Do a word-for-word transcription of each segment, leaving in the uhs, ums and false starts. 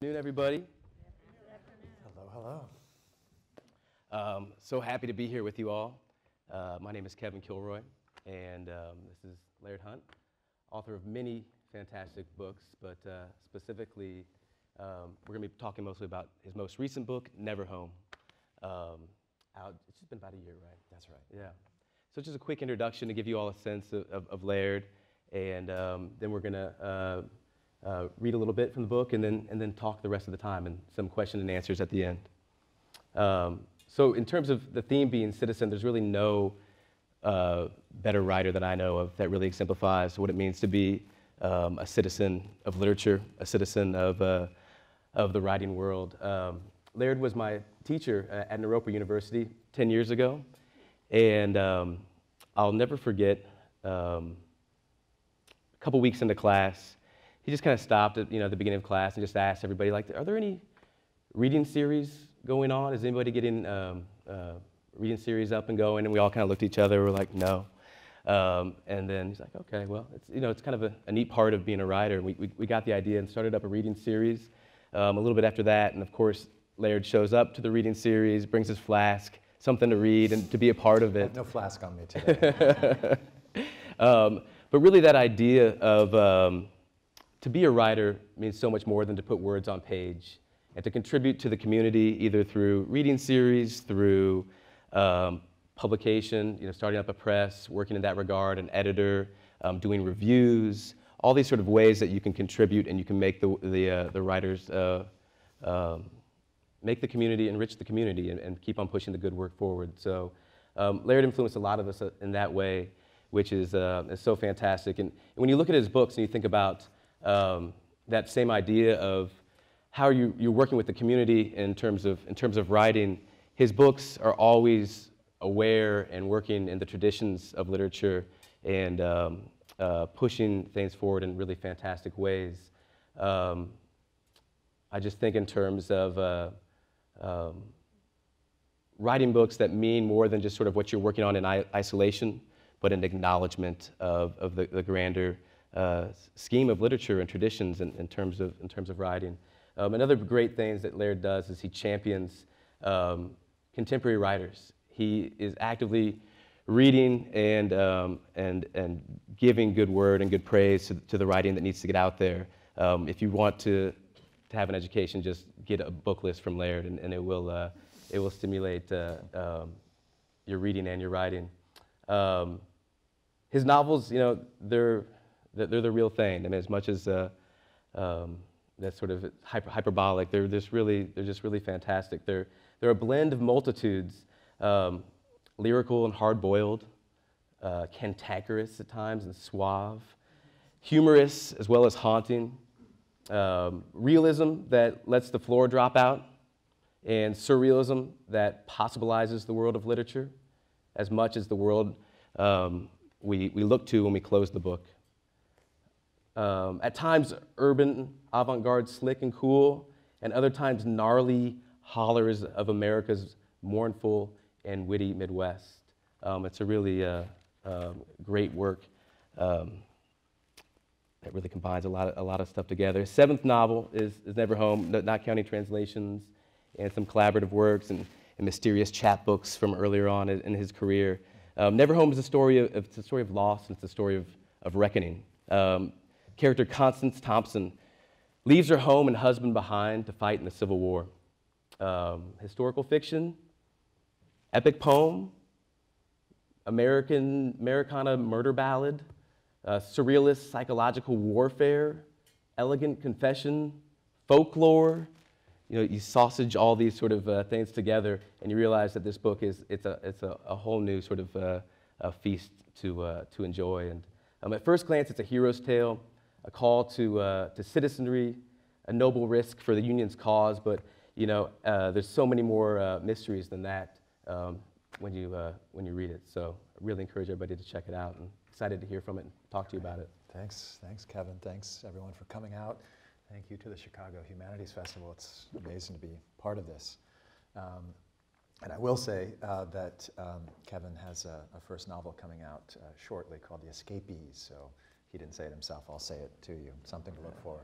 Good afternoon, everybody. Good afternoon. Hello, hello. Um, so happy to be here with you all. Uh, my name is Kevin Kilroy, and um, this is Laird Hunt, author of many fantastic books, but uh, specifically, um, we're going to be talking mostly about his most recent book, Neverhome. Um, out, it's just been about a year, right? That's right. Yeah. So just a quick introduction to give you all a sense of, of, of Laird, and um, then we're going to uh, Uh, read a little bit from the book, and then, and then talk the rest of the time, and some question and answers at the end. Um, so in terms of the theme being citizen, there's really no uh, better writer that I know of that really exemplifies what it means to be um, a citizen of literature, a citizen of, uh, of the writing world. Um, Laird was my teacher uh, at Naropa University ten years ago, and um, I'll never forget, um, a couple weeks into class, he just kind of stopped at you know, the beginning of class and just asked everybody, like, are there any reading series going on? Is anybody getting um, uh, reading series up and going? And we all kind of looked at each other. We're like, no. Um, and then he's like, okay, well, it's, you know, it's kind of a, a neat part of being a writer. We, we, we got the idea and started up a reading series um, a little bit after that. And, of course, Laird shows up to the reading series, brings his flask, something to read and to be a part of it. I have no flask on me today. um, but really that idea of... Um, To be a writer means so much more than to put words on page, and to contribute to the community either through reading series, through um, publication, you know, starting up a press, working in that regard, an editor, um, doing reviews, all these sort of ways that you can contribute and you can make the, the, uh, the writers, uh, um, make the community, enrich the community, and, and keep on pushing the good work forward. So um, Laird influenced a lot of us in that way, which is, uh, is so fantastic. And, and when you look at his books and you think about Um, that same idea of how you, you're working with the community in terms of in terms of writing, his books are always aware and working in the traditions of literature and um, uh, pushing things forward in really fantastic ways. Um, I just think in terms of uh, um, writing books that mean more than just sort of what you're working on in isolation, but an acknowledgement of, of the, the grander Uh, scheme of literature and traditions in, in terms of in terms of writing. Um, another great thing that Laird does is he champions um, contemporary writers. He is actively reading and um, and and giving good word and good praise to, to the writing that needs to get out there. Um, if you want to to have an education, just get a book list from Laird, and, and it will uh, it will stimulate uh, um, your reading and your writing. Um, his novels, you know, they're They're the real thing. I mean, as much as uh, um, that's sort of hyper hyperbolic, they're just really, they're just really fantastic. They're they're a blend of multitudes, um, lyrical and hard-boiled, uh, cantankerous at times and suave, humorous as well as haunting, um, realism that lets the floor drop out, and surrealism that possibilizes the world of literature, as much as the world um, we we look to when we close the book. Um, at times, urban, avant-garde, slick and cool, and other times, gnarly hollers of America's mournful and witty Midwest. Um, it's a really uh, uh, great work um, that really combines a lot of, a lot of stuff together. His seventh novel is, is Neverhome, not counting translations and some collaborative works and, and mysterious chapbooks from earlier on in, in his career. Um, Neverhome is a story of, it's a story of loss, and it's a story of, of reckoning. Um, Character Constance Thompson leaves her home and husband behind to fight in the Civil War. Um, historical fiction, epic poem, American, Americana murder ballad, uh, surrealist psychological warfare, elegant confession, folklore. You know, you sausage all these sort of uh, things together, and you realize that this book is it's a it's a, a whole new sort of uh, a feast to uh, to enjoy. And um, at first glance, it's a hero's tale, a call to, uh, to citizenry, a noble risk for the Union's cause, but you know, uh, there's so many more uh, mysteries than that um, when, you, uh, when you read it. So I really encourage everybody to check it out, and excited to hear from it and talk to you about it. Thanks, thanks Kevin, thanks everyone for coming out. Thank you to the Chicago Humanities Festival. It's amazing to be part of this. Um, And I will say uh, that um, Kevin has a, a first novel coming out uh, shortly called The Escapees, so he didn't say it himself. I'll say it to you, something to look for.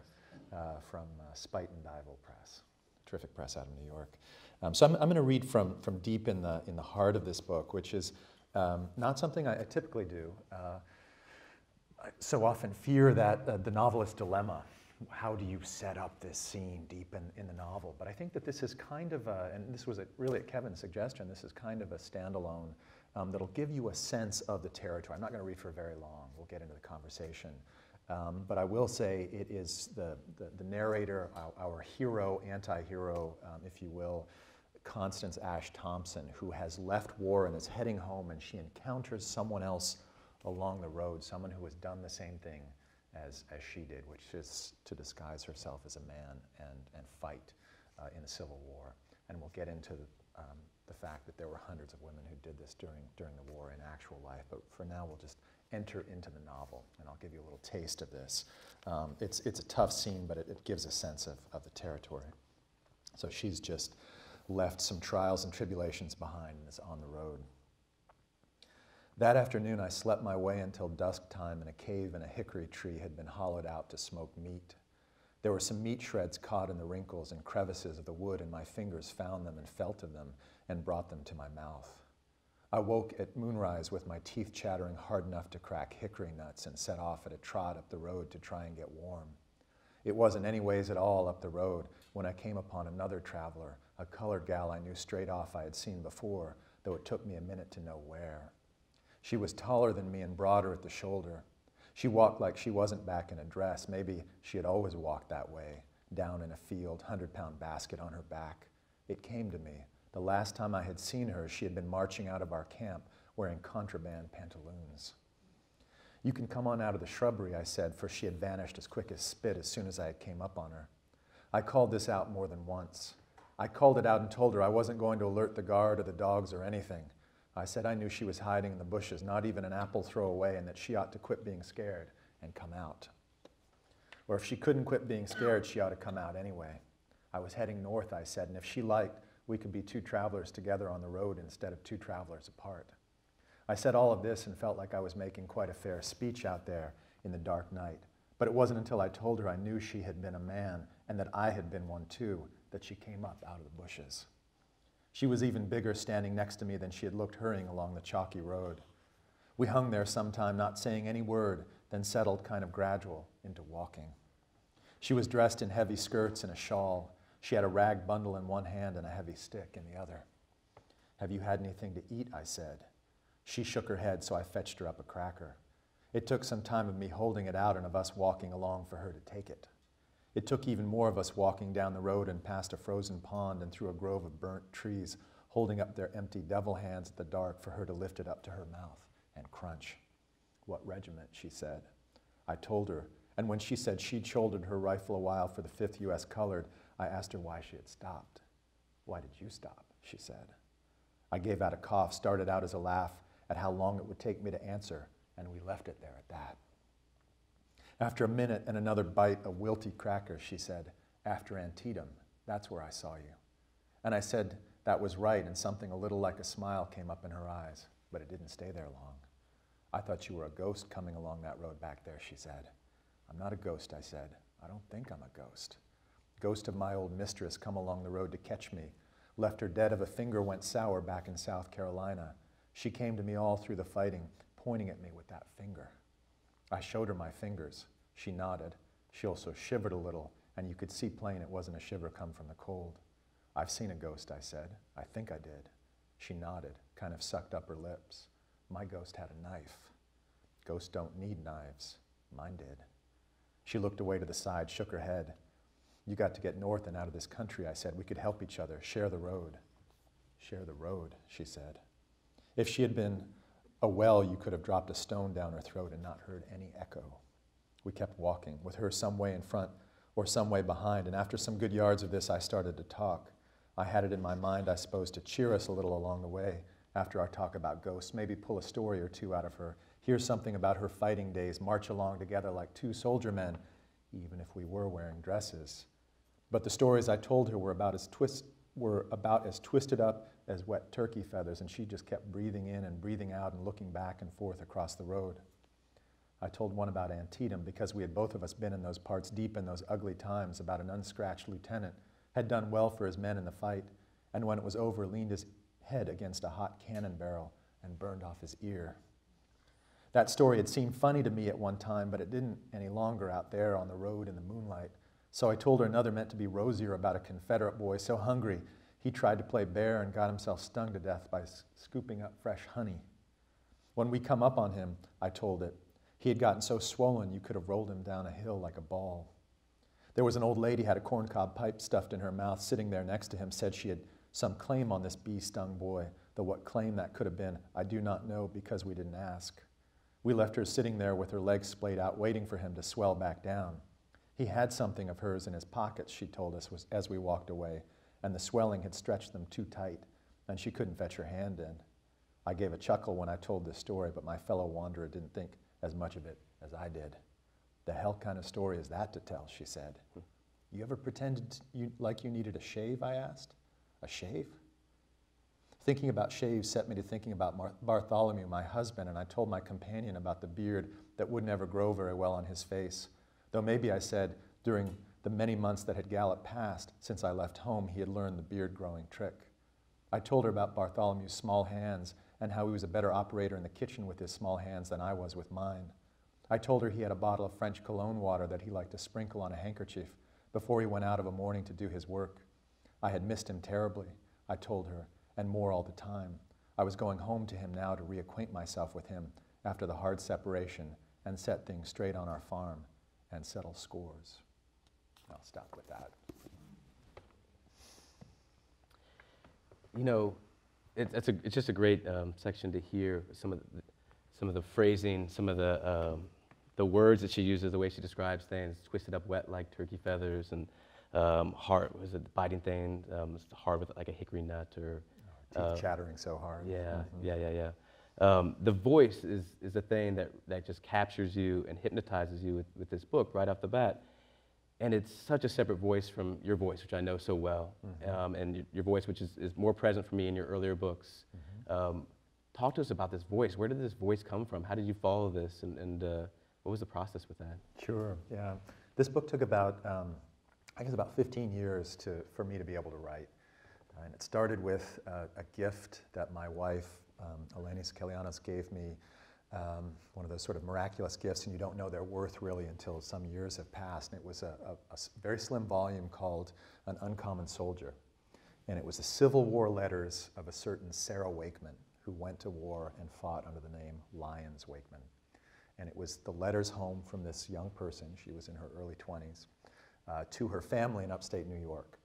uh, from uh, Spite and Bible Press. Terrific press out of New York. Um, so I'm, I'm going to read from, from deep in the, in the heart of this book, which is um, not something I, I typically do. Uh, I so often fear that uh, the novelist's dilemma. How do you set up this scene deep in, in the novel? But I think that this is kind of a, and this was a, really at Kevin's suggestion, this is kind of a standalone um, that'll give you a sense of the territory. I'm not going to read for very long. We'll get into the conversation. Um, but I will say it is the, the, the narrator, our, our hero, anti-hero, um, if you will, Constance Ashe Thompson, who has left war and is heading home, and she encounters someone else along the road, someone who has done the same thing as, as she did, which is to disguise herself as a man and, and fight uh, in the Civil War. And we'll get into um, the fact that there were hundreds of women who did this during, during the war in actual life, but for now we'll just enter into the novel, and I'll give you a little taste of this. Um, it's, it's a tough scene, but it, it gives a sense of, of the territory. So she's just left some trials and tribulations behind and is on the road. That afternoon, I slept my way until dusk time in a cave, and a hickory tree had been hollowed out to smoke meat. There were some meat shreds caught in the wrinkles and crevices of the wood, and my fingers found them and felt of them and brought them to my mouth. I woke at moonrise with my teeth chattering hard enough to crack hickory nuts and set off at a trot up the road to try and get warm. It wasn't any ways at all up the road when I came upon another traveler, a colored gal I knew straight off I had seen before, though it took me a minute to know where. She was taller than me and broader at the shoulder. She walked like she wasn't back in a dress. Maybe she had always walked that way, down in a field, hundred-pound basket on her back. It came to me. The last time I had seen her, she had been marching out of our camp wearing contraband pantaloons. "You can come on out of the shrubbery," I said, for she had vanished as quick as spit as soon as I came up on her. I called this out more than once. I called it out and told her I wasn't going to alert the guard or the dogs or anything. I said I knew she was hiding in the bushes, not even an apple throw away, and that she ought to quit being scared and come out. Or if she couldn't quit being scared, she ought to come out anyway. I was heading north, I said, and if she liked, we could be two travelers together on the road instead of two travelers apart. I said all of this and felt like I was making quite a fair speech out there in the dark night, but it wasn't until I told her I knew she had been a man and that I had been one too that she came up out of the bushes. She was even bigger standing next to me than she had looked hurrying along the chalky road. We hung there some time, not saying any word, then settled kind of gradual into walking. She was dressed in heavy skirts and a shawl. She had a rag bundle in one hand and a heavy stick in the other. "Have you had anything to eat?" I said. She shook her head, so I fetched her up a cracker. It took some time of me holding it out and of us walking along for her to take it. It took even more of us walking down the road and past a frozen pond and through a grove of burnt trees, holding up their empty devil hands at the dark for her to lift it up to her mouth and crunch. "What regiment?" she said. I told her, and when she said she'd shouldered her rifle a while for the fifth U S Colored, I asked her why she had stopped. "Why did you stop?" she said. I gave out a cough, started out as a laugh at how long it would take me to answer, and we left it there at that. After a minute and another bite of wilty cracker, she said, "After Antietam, that's where I saw you." And I said that was right, and something a little like a smile came up in her eyes, but it didn't stay there long. "I thought you were a ghost coming along that road back there," she said. "I'm not a ghost," I said. "I don't think I'm a ghost. Ghost of my old mistress come along the road to catch me. Left her dead of a finger went sour back in South Carolina. She came to me all through the fighting, pointing at me with that finger. I showed her my fingers. She nodded. She also shivered a little, and you could see plain it wasn't a shiver come from the cold. 'I've seen a ghost,' I said. 'I think I did.' She nodded, kind of sucked up her lips. 'My ghost had a knife.' Ghosts don't need knives. Mine did." She looked away to the side, shook her head. "You got to get north and out of this country," I said. "We could help each other, share the road." "Share the road," she said. If she had been a well, you could have dropped a stone down her throat and not heard any echo. We kept walking, with her some way in front or some way behind, and after some good yards of this, I started to talk. I had it in my mind, I suppose, to cheer us a little along the way after our talk about ghosts, maybe pull a story or two out of her, hear something about her fighting days, march along together like two soldier men, even if we were wearing dresses. But the stories I told her were about as twist, were about as twisted up as wet turkey feathers, and she just kept breathing in and breathing out and looking back and forth across the road. I told one about Antietam because we had both of us been in those parts deep in those ugly times, about an unscratched lieutenant, had done well for his men in the fight, and when it was over, leaned his head against a hot cannon barrel and burned off his ear. That story had seemed funny to me at one time, but it didn't any longer out there on the road in the moonlight. So I told her another meant to be rosier about a Confederate boy so hungry he tried to play bear and got himself stung to death by scooping up fresh honey. When we come up on him, I told it, he had gotten so swollen you could have rolled him down a hill like a ball. There was an old lady had a corncob pipe stuffed in her mouth sitting there next to him, said she had some claim on this bee-stung boy, though what claim that could have been, I do not know because we didn't ask. We left her sitting there with her legs splayed out, waiting for him to swell back down. He had something of hers in his pockets, she told us was, as we walked away, and the swelling had stretched them too tight, and she couldn't fetch her hand in. I gave a chuckle when I told this story, but my fellow wanderer didn't think as much of it as I did. The hell kind of story is that to tell, she said. You ever pretended you, like you needed a shave, I asked. A shave? Thinking about shaves set me to thinking about Mar Bartholomew, my husband, and I told my companion about the beard that would never grow very well on his face. Though maybe, I said, during the many months that had galloped past since I left home, he had learned the beard-growing trick. I told her about Bartholomew's small hands and how he was a better operator in the kitchen with his small hands than I was with mine. I told her he had a bottle of French cologne water that he liked to sprinkle on a handkerchief before he went out of a morning to do his work. I had missed him terribly, I told her, and more all the time. I was going home to him now to reacquaint myself with him after the hard separation and set things straight on our farm and settle scores. I'll stop with that. You know, it, it's, a, it's just a great um, section to hear some of the, some of the phrasing, some of the, um, the words that she uses, the way she describes things, twisted up wet like turkey feathers, and um, hard, was it biting thing, um, hard with like a hickory nut, or teeth uh, chattering so hard. Yeah, mm-hmm. yeah, yeah, yeah. Um, the voice is, is the thing that, that just captures you and hypnotizes you with, with this book right off the bat. And it's such a separate voice from your voice, which I know so well, mm-hmm. um, and your, your voice, which is, is more present for me in your earlier books. Mm-hmm. um, talk to us about this voice. Where did this voice come from? How did you follow this, and, and uh, what was the process with that? Sure, yeah. This book took about, um, I guess about fifteen years to, for me to be able to write. And it started with uh, a gift that my wife, um, Eleni Skelianos, gave me. Um, one of those sort of miraculous gifts, and you don't know their worth really until some years have passed. And it was a, a, a very slim volume called An Uncommon Soldier. And it was the Civil War letters of a certain Sarah Wakeman, who went to war and fought under the name Lyons Wakeman. And it was the letters home from this young person, she was in her early twenties, uh, to her family in upstate New York.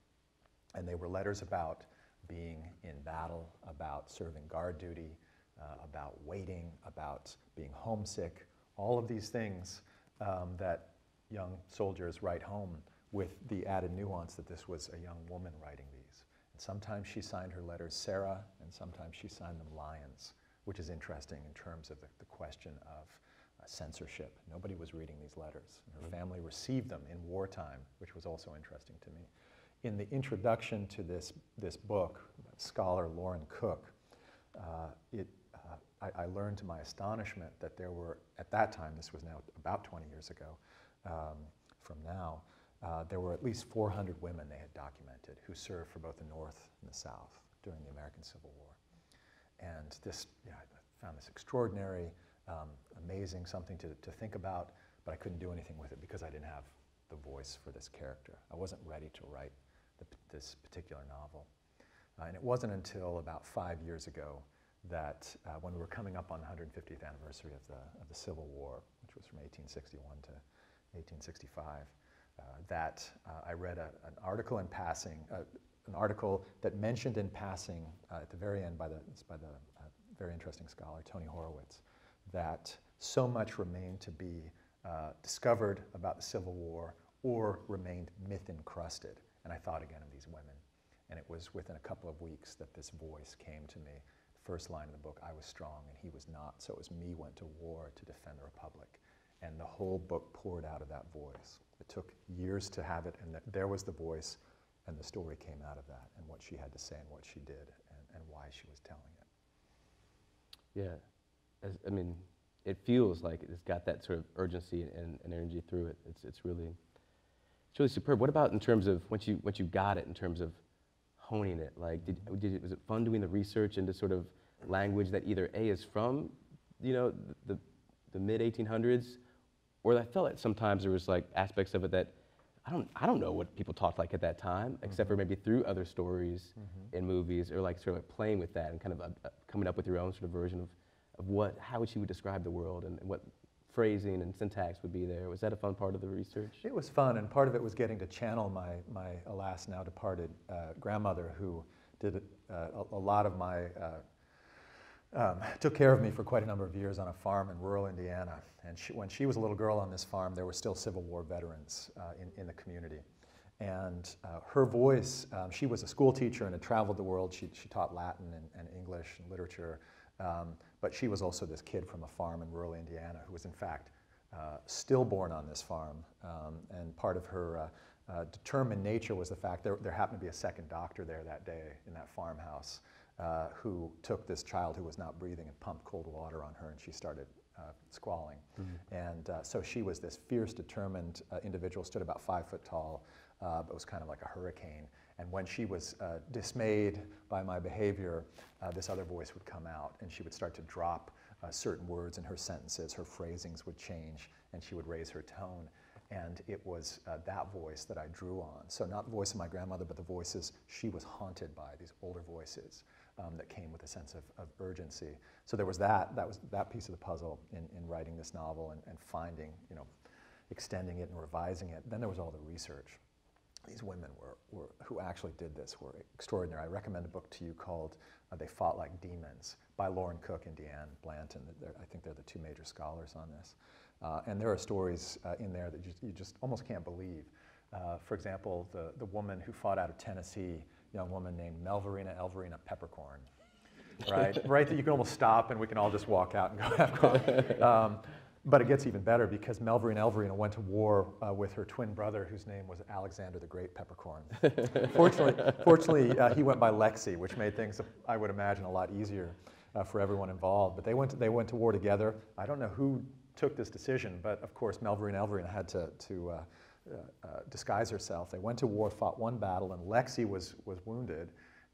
And they were letters about being in battle, about serving guard duty, Uh, about waiting, about being homesick, all of these things um, that young soldiers write home, with the added nuance that this was a young woman writing these. And sometimes she signed her letters Sarah, and sometimes she signed them Lyons, which is interesting in terms of the, the question of uh, censorship. Nobody was reading these letters. And her mm-hmm. family received them in wartime, which was also interesting to me. In the introduction to this, this book, scholar Lauren Cook, uh, it I learned to my astonishment that there were, at that time, this was now about twenty years ago um, from now, uh, there were at least four hundred women they had documented who served for both the North and the South during the American Civil War. And this, you know, I found this extraordinary, um, amazing, something to, to think about, but I couldn't do anything with it because I didn't have the voice for this character. I wasn't ready to write the, this particular novel. Uh, and it wasn't until about five years ago that uh, when we were coming up on the one hundred fiftieth anniversary of the, of the Civil War, which was from eighteen sixty-one to eighteen sixty-five, uh, that uh, I read a, an article in passing, uh, an article that mentioned in passing uh, at the very end by the, by the uh, very interesting scholar Tony Horowitz, that so much remained to be uh, discovered about the Civil War or remained myth-encrusted. And I thought again of these women. And it was within a couple of weeks that this voice came to me. First line of the book, I was strong and he was not, so it was me went to war to defend the Republic. And the whole book poured out of that voice. It took years to have it, and th there was the voice, and the story came out of that, and what she had to say, and what she did, and, and why she was telling it. Yeah, As, I mean, it feels like it's got that sort of urgency and, and energy through it. It's, it's really, it's really superb. What about in terms of once you once you got it, in terms of honing it? Like, did, did was it fun doing the research into sort of language that either A is from, you know, the the mid eighteen hundreds, or I felt like sometimes there was like aspects of it that I don't I don't know what people talked like at that time, mm-hmm. except for maybe through other stories mm-hmm. in movies, or like sort of like playing with that and kind of uh, coming up with your own sort of version of. Of what, how she would describe the world, and, and what phrasing and syntax would be there. Was that a fun part of the research? It was fun, and part of it was getting to channel my, my alas, now departed uh, grandmother, who did uh, a, a lot of my, uh, um, took care of me for quite a number of years on a farm in rural Indiana. And she, when she was a little girl on this farm, there were still Civil War veterans uh, in, in the community. And uh, her voice, um, she was a school teacher and had traveled the world. She, she taught Latin and, and English and literature. Um, but she was also this kid from a farm in rural Indiana who was, in fact, uh, stillborn on this farm. Um, and part of her uh, uh, determined nature was the fact there, there happened to be a second doctor there that day in that farmhouse uh, who took this child who was not breathing and pumped cold water on her, and she started uh, squalling. Mm-hmm. And uh, so she was this fierce, determined uh, individual, stood about five foot tall, uh, but was kind of like a hurricane. And when she was uh, dismayed by my behavior, uh, this other voice would come out, and she would start to drop uh, certain words in her sentences. Her phrasings would change, and she would raise her tone. And it was uh, that voice that I drew on. So not the voice of my grandmother, but the voices she was haunted by, these older voices um, that came with a sense of, of urgency. So there was that, that was that piece of the puzzle in, in writing this novel and, and finding, you know, extending it and revising it. Then there was all the research. These women were, were, who actually did this were extraordinary. I recommend a book to you called uh, They Fought Like Demons by Lauren Cook and Deanne Blanton. They're, I think they're the two major scholars on this. Uh, and there are stories uh, in there that you, you just almost can't believe. Uh, for example, the, the woman who fought out of Tennessee, a young woman named Melverina Elverina Peppercorn. Right? Right, that you can almost stop and we can all just walk out and go have coffee. Um, But it gets even better because Melverina Elverina went to war uh, with her twin brother, whose name was Alexander the Great Peppercorn. fortunately, fortunately uh, he went by Lexi, which made things, I would imagine, a lot easier uh, for everyone involved. But they went, to, they went to war together. I don't know who took this decision, but of course Melverina Elverina had to, to uh, uh, uh, disguise herself. They went to war, fought one battle, and Lexi was, was wounded.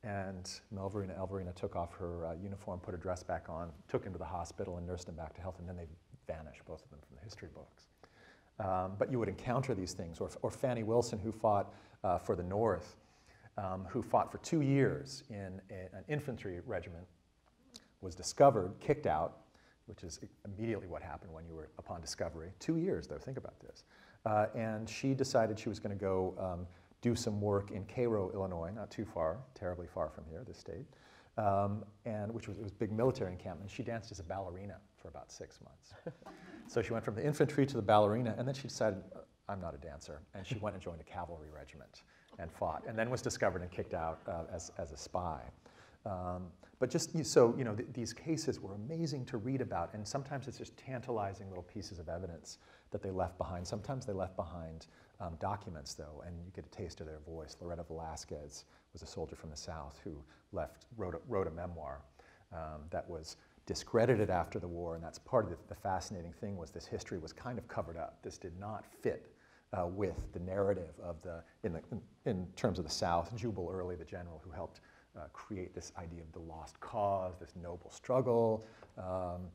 And Melverina Elverina took off her uh, uniform, put her dress back on, took him to the hospital, and nursed him back to health, and then they vanish, both of them, from the history books. Um, but you would encounter these things. Or, or Fanny Wilson, who fought uh, for the North, um, who fought for two years in a, an infantry regiment, was discovered, kicked out, which is immediately what happened when you were upon discovery. Two years, though, think about this. Uh, and she decided she was going to go um, do some work in Cairo, Illinois, not too far, terribly far from here, this state, um, and which was, it was a big military encampment. She danced as a ballerina for about six months. So she went from the infantry to the ballerina, and then she decided, I'm not a dancer, and she went and joined a cavalry regiment and fought, and then was discovered and kicked out uh, as, as a spy. Um, but just, so, you know, th these cases were amazing to read about, and sometimes it's just tantalizing little pieces of evidence that they left behind. Sometimes they left behind um, documents, though, and you get a taste of their voice. Loretta Velásquez was a soldier from the South who left, wrote a, wrote a memoir um, that was discredited after the war, and that's part of the, the fascinating thing was this history was kind of covered up. This did not fit uh, with the narrative of the, in, the in, in terms of the South, Jubal Early, the general who helped uh, create this idea of the lost cause, this noble struggle. Um,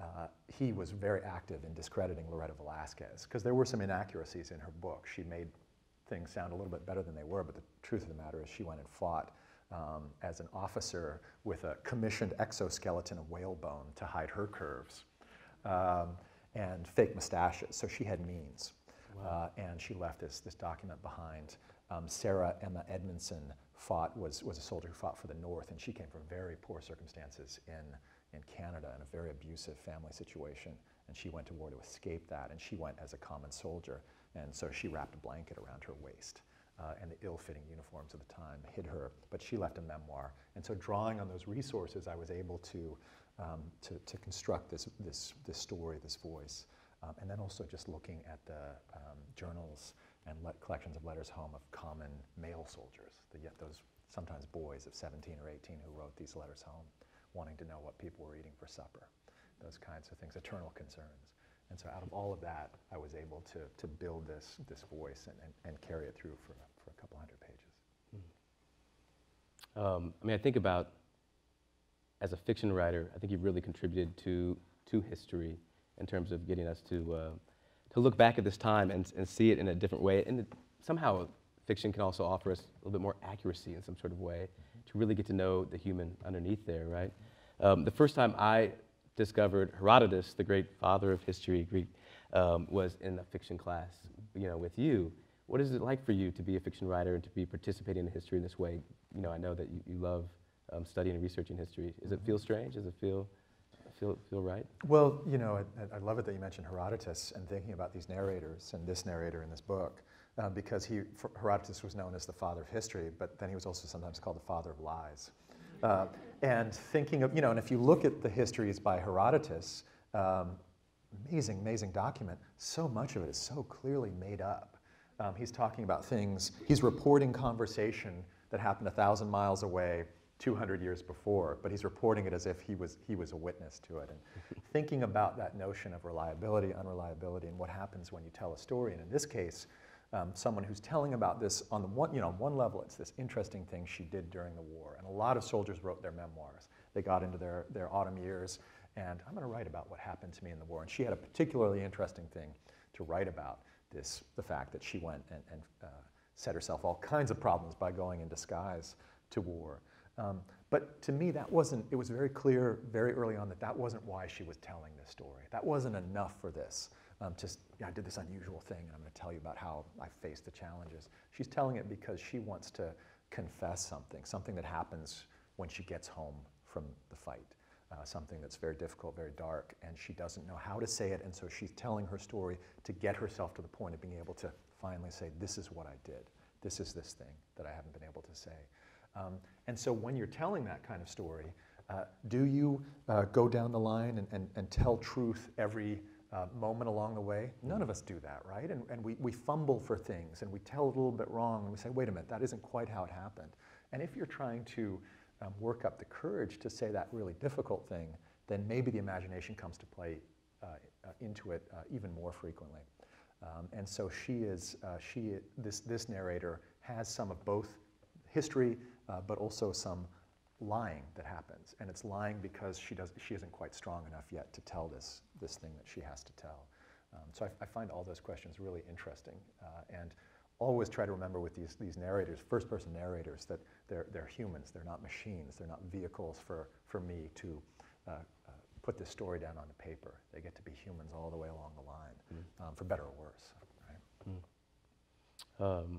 uh, he was very active in discrediting Loretta Velásquez, because there were some inaccuracies in her book. She made things sound a little bit better than they were, but the truth of the matter is she went and fought Um, as an officer with a commissioned exoskeleton of whalebone to hide her curves um, and fake mustaches. So she had means. Wow. Uh, and she left this, this document behind. Um, Sarah Emma Edmondson fought, was, was a soldier who fought for the North, and she came from very poor circumstances in, in Canada in a very abusive family situation. And she went to war to escape that, and she went as a common soldier. And so she wrapped a blanket around her waist. Uh, and the ill-fitting uniforms of the time hid her, but she left a memoir. And so drawing on those resources, I was able to, um, to, to construct this, this, this story, this voice. Um, and then also just looking at the um, journals and let collections of letters home of common male soldiers, the, yet those sometimes boys of seventeen or eighteen who wrote these letters home, wanting to know what people were eating for supper. those kinds of things, eternal concerns. And so out of all of that, I was able to, to build this, this voice and, and, and carry it through for, for a couple hundred pages. Mm-hmm. um, I mean, I think about, as a fiction writer, I think you really contributed to, to history in terms of getting us to, uh, to look back at this time and, and see it in a different way. And it, somehow, fiction can also offer us a little bit more accuracy in some sort of way to really get to know the human underneath there, right? Um, the first time I discovered Herodotus, the great father of history, Greek, um, was in a fiction class, you know, with you. What is it like for you to be a fiction writer and to be participating in history in this way? You know, I know that you, you love um, studying and researching history. Does it feel strange? Does it feel, feel, feel right? Well, you know, I, I love it that you mentioned Herodotus and thinking about these narrators and this narrator in this book. Uh, because he, Herodotus was known as the father of history, but then he was also sometimes called the father of lies. Uh, and thinking of, you know, and if you look at the histories by Herodotus, um, amazing, amazing document, so much of it is so clearly made up. Um, he's talking about things, he's reporting conversation that happened a thousand miles away two hundred years before, but he's reporting it as if he was, he was a witness to it. And thinking about that notion of reliability, unreliability, and what happens when you tell a story, and in this case, Um, someone who's telling about this on the one, you know, on one level, it's this interesting thing she did during the war. And a lot of soldiers wrote their memoirs. They got into their, their autumn years, and I'm going to write about what happened to me in the war. And she had a particularly interesting thing to write about, this, the fact that she went and, and uh, set herself all kinds of problems by going in disguise to war. Um, but to me, that wasn't, it was very clear very early on that that wasn't why she was telling this story. That wasn't enough for this. Um, just, yeah, I did this unusual thing, and I'm going to tell you about how I faced the challenges. She's telling it because she wants to confess something, something that happens when she gets home from the fight, uh, something that's very difficult, very dark, and she doesn't know how to say it, and so she's telling her story to get herself to the point of being able to finally say, this is what I did. This is this thing that I haven't been able to say. Um, and so when you're telling that kind of story, uh, do you uh, go down the line and, and, and tell truth every Uh, moment along the way? None of us do that, right? And, and we, we fumble for things, and we tell a little bit wrong, and we say, wait a minute, that isn't quite how it happened. And if you're trying to um, work up the courage to say that really difficult thing, then maybe the imagination comes to play uh, uh, into it uh, even more frequently. Um, and so she is, uh, she, this, this narrator has some of both history, uh, but also some lying that happens, and it's lying because she does she isn't quite strong enough yet to tell this this thing that she has to tell. Um, so I, I find all those questions really interesting, uh, and always try to remember with these these narrators, first-person narrators, that they're they're humans. They're not machines. They're not vehicles for for me to uh, uh, put this story down on the paper. They get to be humans all the way along the line, mm. um, for better or worse. Right? Mm. Um,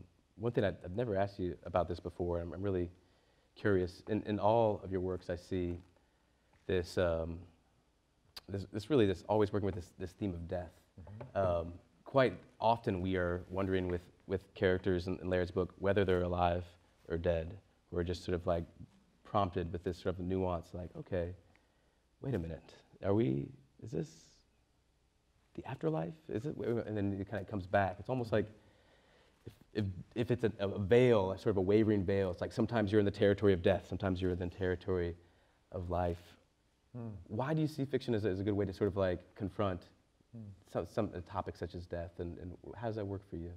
one thing I've, I've never asked you about this before. I'm, I'm really curious. In, in all of your works, I see this, um, this, this really, this always working with this, this theme of death. Mm-hmm. um, quite often we are wondering with, with characters in, in Laird's book whether they're alive or dead. We're just sort of like prompted with this sort of nuance, like, okay, wait a minute, are we, is this the afterlife? Is it, and then it kind of comes back. It's almost like, If, if it's a, a veil, a sort of a wavering veil, it's like sometimes you're in the territory of death, sometimes you're in the territory of life. Mm. Why do you see fiction as a, as a good way to sort of like confront mm. some, some topics such as death, and, and how does that work for you?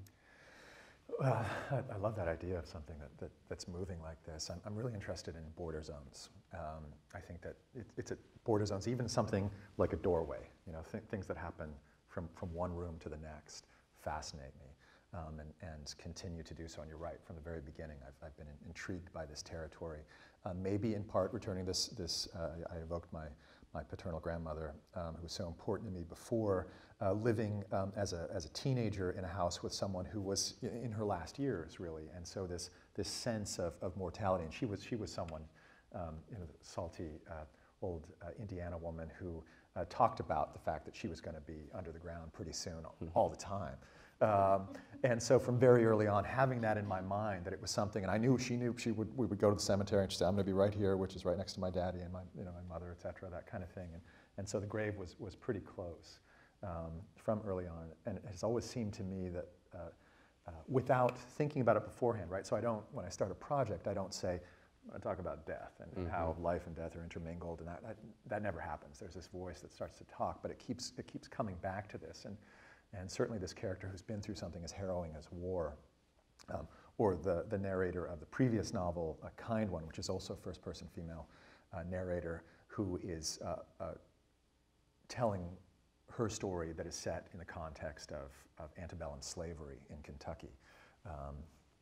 Uh, I, I love that idea of something that, that, that's moving like this. I'm, I'm really interested in border zones. Um, I think that it, it's at border zones, even something like a doorway, you know, th things that happen from, from one room to the next fascinate me. Um, and, and continue to do so, and you're right, from the very beginning. I've, I've been in, intrigued by this territory. Uh, maybe in part returning this, this uh, I evoked my, my paternal grandmother, um, who was so important to me before, uh, living um, as, a, as a teenager in a house with someone who was in her last years, really. And so this, this sense of, of mortality, and she was, she was someone, um, you know, salty uh, old uh, Indiana woman who uh, talked about the fact that she was going to be under the ground pretty soon, mm-hmm. all the time. Um, and so from very early on, having that in my mind, that it was something, and I knew she knew she would, we would go to the cemetery and she said, I'm going to be right here, which is right next to my daddy and my, you know, my mother, et cetera, that kind of thing. And, and so the grave was, was pretty close um, from early on. And it has always seemed to me that uh, uh, without thinking about it beforehand, right? So I don't, when I start a project, I don't say, I talk about death and mm-hmm. how life and death are intermingled, and that, that that never happens. There's this voice that starts to talk, but it keeps it keeps coming back to this, and and certainly this character who's been through something as harrowing as war, um, or the the narrator of the previous novel, A Kind One, which is also a first-person female uh, narrator who is uh, uh, telling her story that is set in the context of of antebellum slavery in Kentucky, um,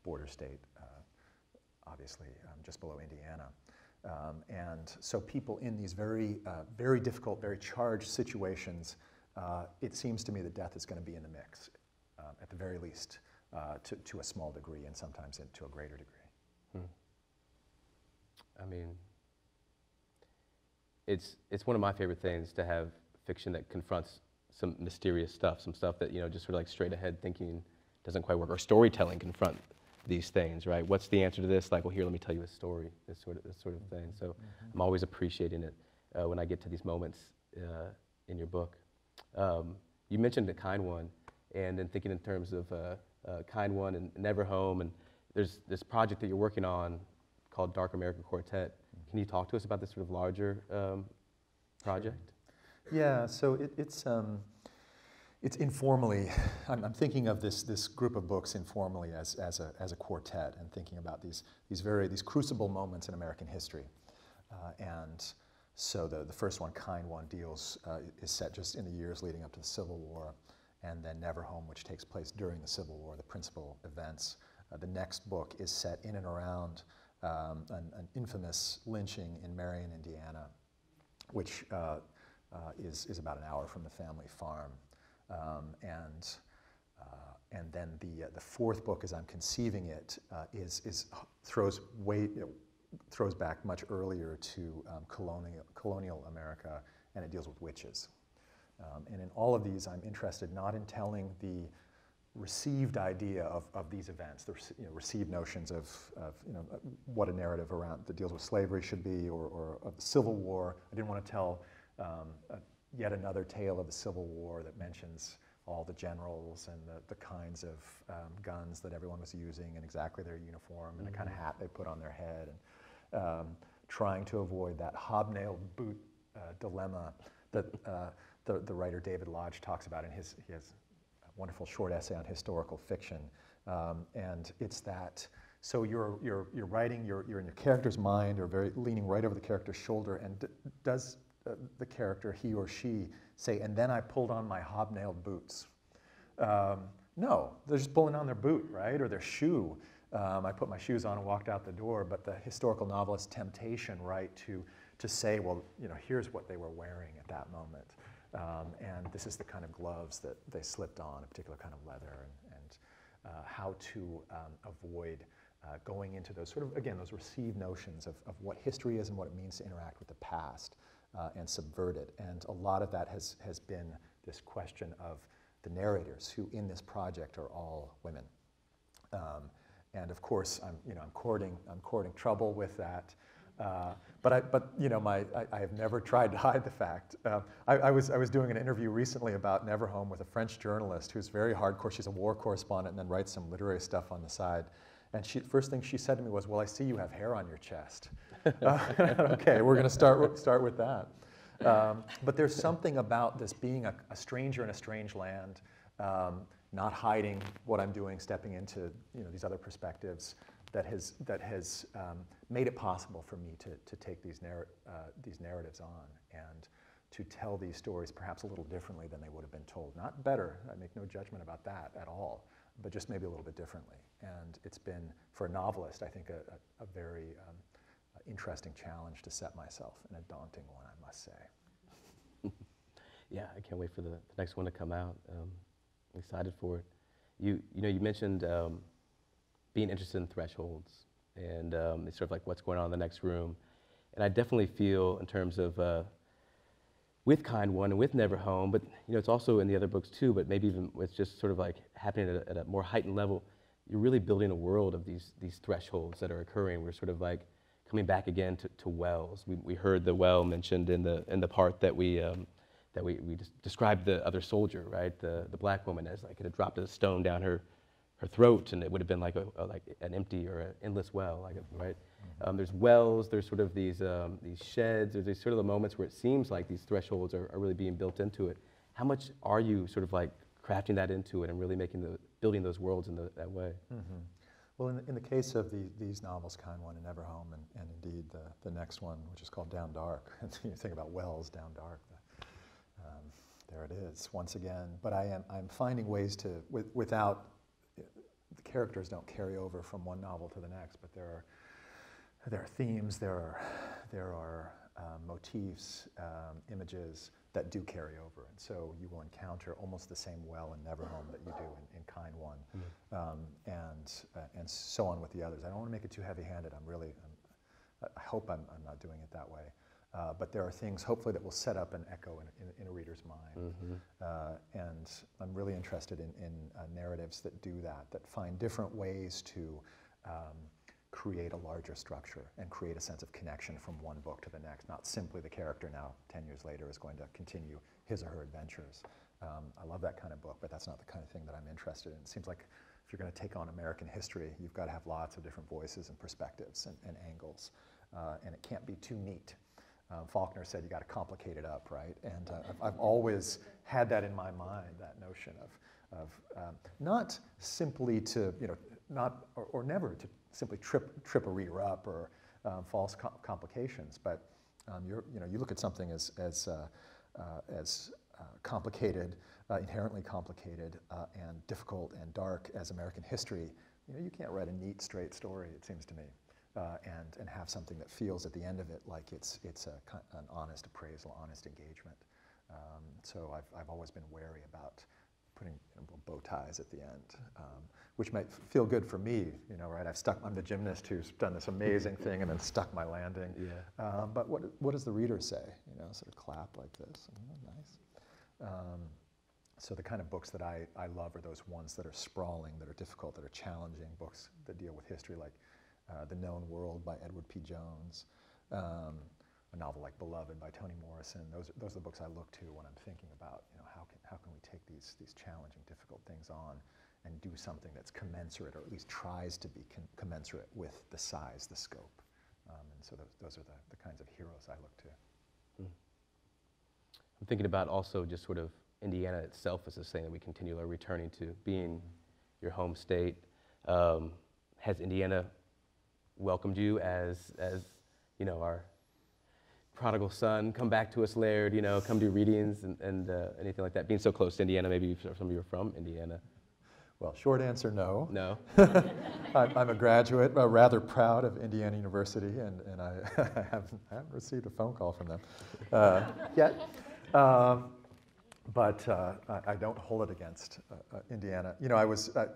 border state. Uh, obviously um, just below Indiana. Um, and so people in these very, uh, very difficult, very charged situations, uh, it seems to me that death is going to be in the mix, uh, at the very least, uh, to, to a small degree and sometimes in, to a greater degree. Hmm. I mean, it's, it's one of my favorite things to have fiction that confronts some mysterious stuff, some stuff that, you know, just sort of like straight ahead thinking doesn't quite work, or storytelling confront these things, right? What's the answer to this? Like, well, here, let me tell you a story, this sort of, this sort of thing. So mm-hmm. I'm always appreciating it uh, when I get to these moments uh, in your book. Um, you mentioned A Kind One, and then thinking in terms of uh, uh, Kind One and Neverhome, and there's this project that you're working on called Dark American Quartet. Can you talk to us about this sort of larger um, project? Sure. Yeah, so it, it's, um, It's informally, I'm, I'm thinking of this, this group of books informally as, as, a, as a quartet, and thinking about these, these very, these crucible moments in American history. Uh, and so the, the first one, Kind One, deals, uh, is set just in the years leading up to the Civil War, and then Neverhome, which takes place during the Civil War, the principal events. Uh, the next book is set in and around um, an, an infamous lynching in Marion, Indiana, which uh, uh, is, is about an hour from the family farm. Um, and uh, and then the uh, the fourth book, as I'm conceiving it, uh, is is throws way throws back much earlier to um, colonial colonial America, and it deals with witches. Um, and in all of these, I'm interested not in telling the received idea of, of these events, the you know, received notions of, of you know what a narrative around that deals with slavery should be, or or of the Civil War. I didn't want to tell. Um, a, yet another tale of the Civil War that mentions all the generals and the, the kinds of um, guns that everyone was using, and exactly their uniform, and mm-hmm. the kind of hat they put on their head, and um, trying to avoid that hobnailed boot uh, dilemma that uh, the, the writer David Lodge talks about in his, he has a wonderful short essay on historical fiction. Um, and it's that, so you're, you're, you're writing, you're, you're in your character's mind, or very leaning right over the character's shoulder, and d does, Uh, the character, he or she, say, and then I pulled on my hobnailed boots. Um, no, they're just pulling on their boot, right, or their shoe. Um, I put my shoes on and walked out the door, but the historical novelist's temptation, right, to, to say, well, you know, here's what they were wearing at that moment. Um, and this is the kind of gloves that they slipped on, a particular kind of leather, and, and uh, how to um, avoid uh, going into those sort of, again, those received notions of, of what history is and what it means to interact with the past. Uh, and subvert it. And a lot of that has, has been this question of the narrators, who in this project are all women. Um, and of course, I'm, you know, I'm courting, I'm courting trouble with that. Uh, but I, but you know, my, I, I have never tried to hide the fact. Uh, I, I was, I was doing an interview recently about Neverhome with a French journalist who's very hardcore. She's a war correspondent and then writes some literary stuff on the side. And she, first thing she said to me was, well, I see you have hair on your chest. uh, okay, we're going to start, start with that. Um, but there's something about this being a, a stranger in a strange land, um, not hiding what I'm doing, stepping into you know, these other perspectives, that has, that has um, made it possible for me to, to take these, narr uh, these narratives on, and to tell these stories perhaps a little differently than they would have been told. Not better, I make no judgment about that at all, but just maybe a little bit differently. And it's been, for a novelist, I think a, a, a very um, interesting challenge to set myself, and a daunting one, I must say. Yeah, I can't wait for the, the next one to come out. Um, I'm excited for it. You, you know, you mentioned um, being interested in thresholds, and um, it's sort of like what's going on in the next room. And I definitely feel in terms of uh, with Kind One and with Neverhome, but you know, it's also in the other books too, but maybe even it's just sort of like happening at a, at a more heightened level. You're really building a world of these, these thresholds that are occurring. We're sort of like coming back again to, to wells. We, we heard the well mentioned in the, in the part that we, um, that we, we just described the other soldier, right? The, the black woman as like it had dropped a stone down her, her throat, and it would have been like a, a like an empty or an endless well, like a, right. Um, there's wells, there's sort of these um, these sheds, there's these sort of the moments where it seems like these thresholds are, are really being built into it. How much are you sort of like crafting that into it and really making the building those worlds in the, that way? Mm-hmm. Well, in the, in the case of the, these novels, Kind One and Neverhome, and, and indeed the, the next one, which is called Down Dark. You think about wells, Down Dark. But, um, there it is once again. But I am I'm finding ways to with, without the characters don't carry over from one novel to the next, but there are. There are themes, there are, there are um, motifs, um, images that do carry over. And so you will encounter almost the same well in Neverhome that you do in, in Kind One, mm-hmm. um, and, uh, and so on with the others. I don't want to make it too heavy-handed. I'm really, I'm, I hope I'm, I'm not doing it that way. Uh, but there are things, hopefully, that will set up an echo in, in, in a reader's mind. Mm-hmm. uh, and I'm really interested in, in uh, narratives that do that, that find different ways to um, create a larger structure and create a sense of connection from one book to the next, not simply the character now, ten years later, is going to continue his or her adventures. Um, I love that kind of book, but that's not the kind of thing that I'm interested in. It seems like if you're going to take on American history, you've got to have lots of different voices and perspectives and, and angles, uh, and it can't be too neat. Um, Faulkner said you got to complicate it up, right? And uh, I've, I've always had that in my mind, that notion of, of um, not simply to, you know, not or, or never to simply trip, trip a reader up or um, false com complications, but um, you're, you know, you look at something as, as, uh, uh, as uh, complicated, uh, inherently complicated, uh, and difficult and dark as American history. You know, you can't write a neat, straight story, it seems to me, uh, and, and have something that feels at the end of it like it's, it's a, an honest appraisal, honest engagement. Um, so I've, I've always been wary about putting bow ties at the end, um, which might feel good for me, you know, right? I've stuck, I'm the gymnast who's done this amazing thing and then stuck my landing. Yeah. Um, but what, what does the reader say? You know, sort of clap like this, oh, nice. Um, so the kind of books that I, I love are those ones that are sprawling, that are difficult, that are challenging, books that deal with history, like uh, The Known World by Edward P. Jones, um, a novel like Beloved by Toni Morrison. Those, those are the books I look to when I'm thinking about, you know, how can, how can we take these, these challenging, difficult things on and do something that's commensurate, or at least tries to be con commensurate with the size, the scope. Um, and so those, those are the, the kinds of heroes I look to. Mm. I'm thinking about also just sort of Indiana itself as this thing that we continually are returning to, being your home state. Um, has Indiana welcomed you as, as you know, our prodigal son, come back to us, Laird, you know, come do readings and, and uh, anything like that? Being so close to Indiana, maybe some of you are from Indiana. Well, short answer, no. No. I'm, I'm a graduate, uh, rather proud of Indiana University, and, and I, I, haven't, I haven't received a phone call from them uh, yet. Um, but uh, I, I don't hold it against uh, uh, Indiana. You know, I was, uh,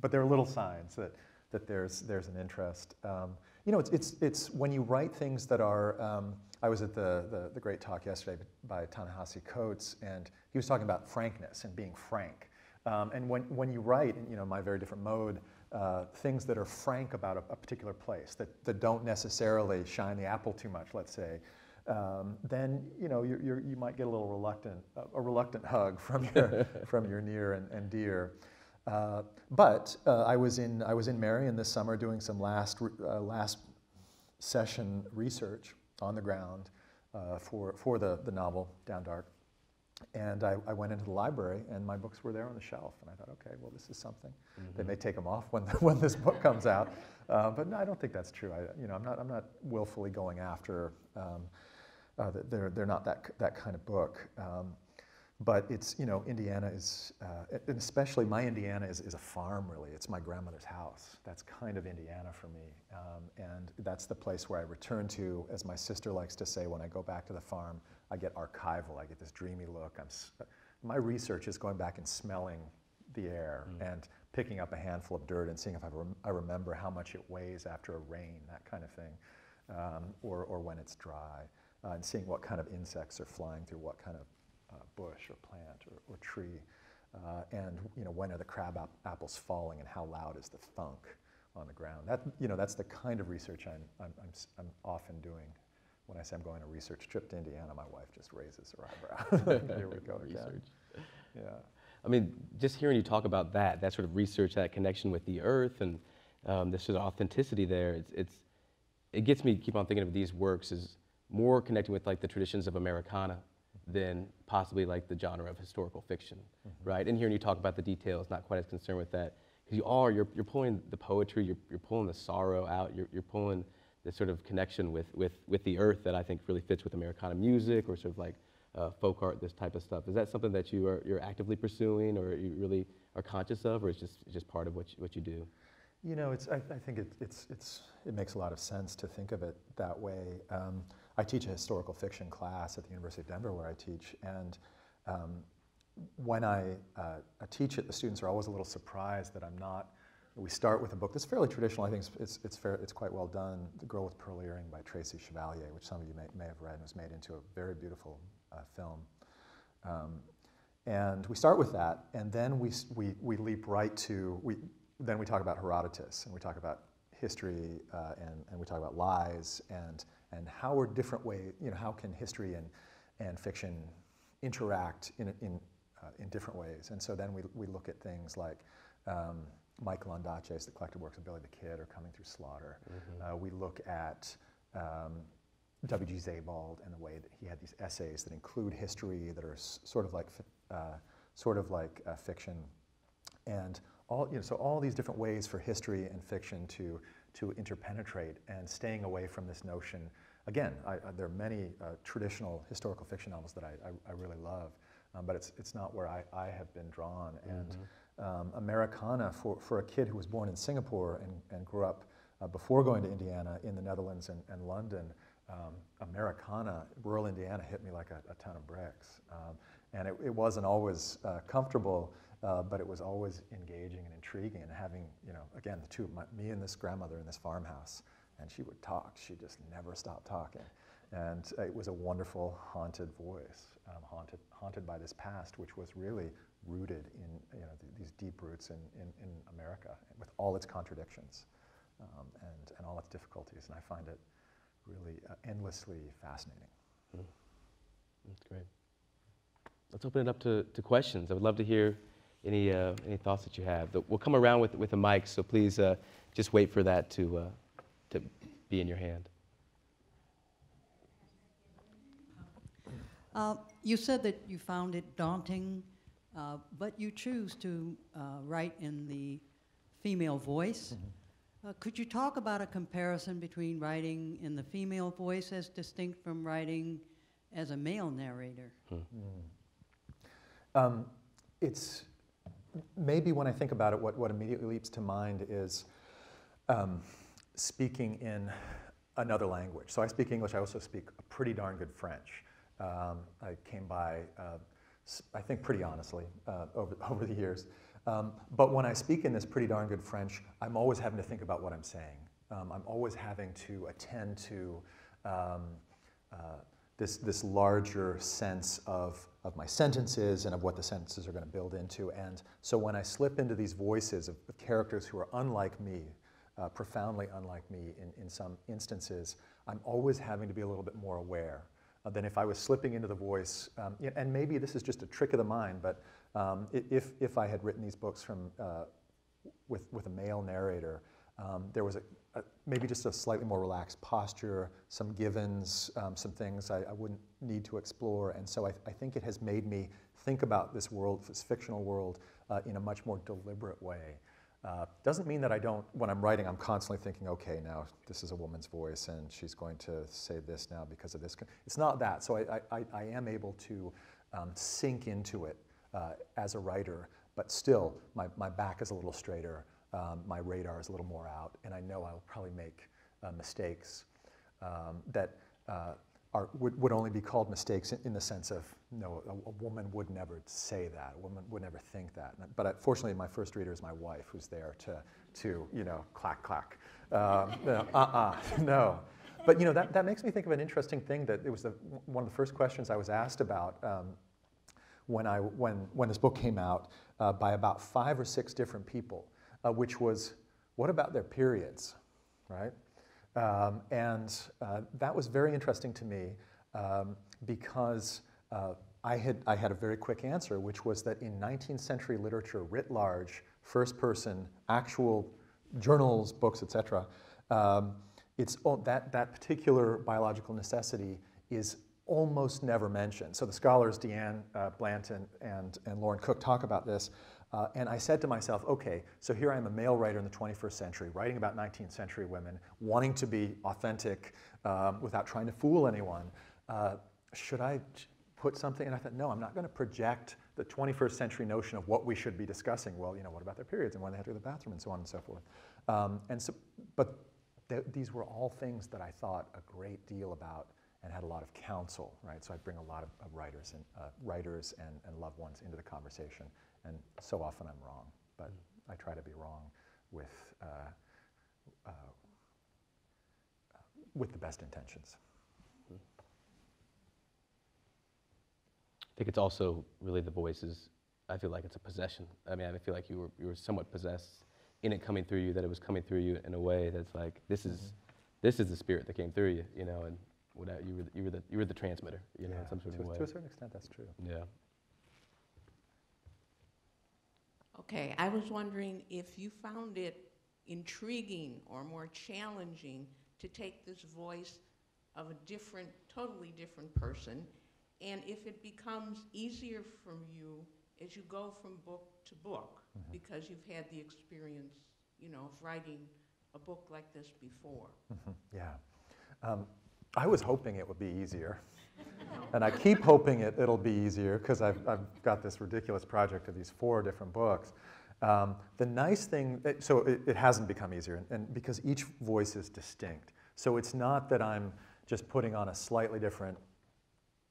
but there are little signs that, that there's, there's an interest. Um, you know, it's, it's, it's when you write things that are, um, I was at the, the, the great talk yesterday by Ta-Nehisi Coates, and he was talking about frankness and being frank. Um, and when, when you write, you know, my very different mode, uh, things that are frank about a, a particular place, that, that don't necessarily shine the apple too much, let's say, um, then, you know, you're, you're, you might get a little reluctant, a reluctant hug from your, from your near and, and dear. Uh, but uh, I was in, I was in Marion this summer doing some last, uh, last session research on the ground uh, for, for the, the novel, Down Dark. And I, I went into the library, and my books were there on the shelf. And I thought, okay, well, this is something. Mm-hmm. They may take them off when, when this book comes out. Uh, but no, I don't think that's true. I, you know, I'm not, I'm not willfully going after, um, uh, they're, they're not that, that kind of book. Um, but it's, you know, Indiana is, uh, and especially my Indiana is, is a farm, really. It's my grandmother's house. That's kind of Indiana for me. Um, and that's the place where I return to, as my sister likes to say, when I go back to the farm, I get archival, I get this dreamy look. I'm, my research is going back and smelling the air mm. and picking up a handful of dirt and seeing if I, rem I remember how much it weighs after a rain, that kind of thing, um, or, or when it's dry, uh, and seeing what kind of insects are flying through what kind of uh, bush or plant or, or tree, uh, and you know, when are the crab ap apples falling and how loud is the thunk on the ground. That, you know, that's the kind of research I'm, I'm, I'm, I'm often doing. When I say I'm going on a research trip to Indiana, my wife just raises her eyebrow. Here we go again. Research. Yeah. I mean, just hearing you talk about that, that sort of research, that connection with the earth, and um, this sort of authenticity there, it's, it's, it gets me to keep on thinking of these works as more connecting with like the traditions of Americana than possibly like the genre of historical fiction, mm-hmm. right? And hearing you talk about the details, not quite as concerned with that, because you are, you're, you're pulling the poetry, you're, you're pulling the sorrow out, you're, you're pulling the sort of connection with, with, with the earth that I think really fits with Americana music or sort of like Uh, folk art, this type of stuff. Is that something that you are you're actively pursuing, or you really are conscious of, or it's just it's just part of what you, what you do? You know, it's I, I think it, it's it's it makes a lot of sense to think of it that way. Um, I teach a historical fiction class at the University of Denver, where I teach, and um, when I, uh, I teach it, the students are always a little surprised that I'm not. We start with a book that's fairly traditional. I think it's it's it's, fair, it's quite well done. The Girl with Pearl Earring by Tracy Chevalier, which some of you may may have read, and was made into a very beautiful Uh, film, um, and we start with that, and then we we we leap right to we then we talk about Herodotus, and we talk about history, uh, and and we talk about lies, and and how we're different ways. You know, how can history and and fiction interact in in uh, in different ways? And so then we we look at things like um, Mike Landace's The Collected Works of Billy the Kid, or Coming Through Slaughter. Mm-hmm. uh, we look at um, W G Zabald and the way that he had these essays that include history that are s sort of like, uh, sort of like uh, fiction, and all you know. So all these different ways for history and fiction to to interpenetrate, and staying away from this notion. Again, I, I, there are many uh, traditional historical fiction novels that I, I, I really love, um, but it's it's not where I, I have been drawn. Mm-hmm. And um, Americana for for a kid who was born in Singapore and and grew up uh, before going to Indiana in the Netherlands and, and London. Um, Americana, rural Indiana, hit me like a, a ton of bricks, um, and it, it wasn't always uh, comfortable, uh, but it was always engaging and intriguing. And having, you know, again, the two of my, me and this grandmother in this farmhouse, and she would talk. She just never stopped talking, and it was a wonderful, haunted voice, um, haunted, haunted by this past, which was really rooted in, you know, th these deep roots in, in in America, with all its contradictions, um, and and all its difficulties. And I find it really uh, endlessly fascinating. Mm. That's great. Let's open it up to, to questions. I would love to hear any uh, any thoughts that you have. The, we'll come around with with a mic, so please uh, just wait for that to uh, to be in your hand. Uh, you said that you found it daunting, uh, but you choose to uh, write in the female voice. Mm-hmm. Uh, could you talk about a comparison between writing in the female voice as distinct from writing as a male narrator? Hmm. Mm. Um, it's maybe when I think about it, what, what immediately leaps to mind is um, speaking in another language. So I speak English. I also speak a pretty darn good French. Um, I came by, uh, I think, pretty honestly uh, over, over the years. Um, but when I speak in this pretty darn good French, I'm always having to think about what I'm saying. Um, I'm always having to attend to um, uh, this, this larger sense of, of my sentences and of what the sentences are going to build into. And so when I slip into these voices of, of characters who are unlike me, uh, profoundly unlike me in, in some instances, I'm always having to be a little bit more aware uh, than if I was slipping into the voice. Um, and maybe this is just a trick of the mind, but Um, if, if I had written these books from, uh, with, with a male narrator, um, there was a, a, maybe just a slightly more relaxed posture, some givens, um, some things I, I wouldn't need to explore. And so I, I think it has made me think about this world, this fictional world, uh, in a much more deliberate way. Uh, doesn't mean that I don't, when I'm writing, I'm constantly thinking, okay, now this is a woman's voice and she's going to say this now because of this. It's not that. So I, I, I am able to um, sink into it Uh, as a writer, but still, my, my back is a little straighter, um, my radar is a little more out, and I know I'll probably make uh, mistakes um, that uh, are, would, would only be called mistakes in, in the sense of, no, a, a woman would never say that, a woman would never think that. But I, fortunately, my first reader is my wife, who's there to, to you know, clack, clack, uh-uh, you know, uh, no. But you know, that, that makes me think of an interesting thing that it was the, one of the first questions I was asked about um, when I when when this book came out uh, by about five or six different people, uh, which was, what about their periods, right? Um, and uh, that was very interesting to me um, because uh, I had, I had a very quick answer, which was that in nineteenth century literature writ large, first person, actual journals, books, et cetera, um, it's, oh, that, that particular biological necessity is almost never mentioned. So the scholars, Deanne uh, Blanton and, and Lauren Cook, talk about this. Uh, and I said to myself, okay, so here I am, a male writer in the twenty-first century, writing about nineteenth century women, wanting to be authentic um, without trying to fool anyone. Uh, should I put something? And I thought, no, I'm not going to project the twenty-first century notion of what we should be discussing. Well, you know, what about their periods and when they had to go to the bathroom and so on and so forth. Um, and so, but th these were all things that I thought a great deal about and had a lot of counsel, right? So I bring a lot of, of writers and uh, writers and, and loved ones into the conversation, and so often I'm wrong, but I try to be wrong with uh, uh, with the best intentions. Mm-hmm. I think it's also really the voices. I feel like it's a possession. I mean, I feel like you were you were somewhat possessed in it coming through you, that it was coming through you in a way that's like, this is mm-hmm. this is the spirit that came through you, you know, and. Without, you, were the, you, were the, you were the transmitter, you know, yeah, in some sort to, of way. To a certain extent, that's true. Yeah. Okay, I was wondering if you found it intriguing or more challenging to take this voice of a different, totally different person, and if it becomes easier for you as you go from book to book, mm-hmm. because you've had the experience, you know, of writing a book like this before. Mm-hmm. Yeah. Um, I was hoping it would be easier, and I keep hoping it, it'll be easier, because I've, I've got this ridiculous project of these four different books. Um, the nice thing, it, so it, it hasn't become easier, and, and because each voice is distinct. So it's not that I'm just putting on a slightly different